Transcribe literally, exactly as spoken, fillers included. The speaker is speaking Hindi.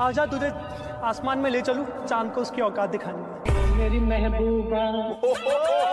आजा तुझे आसमान में ले चलूं, चांद को उसकी औकात दिखाने। मेरी महबूबा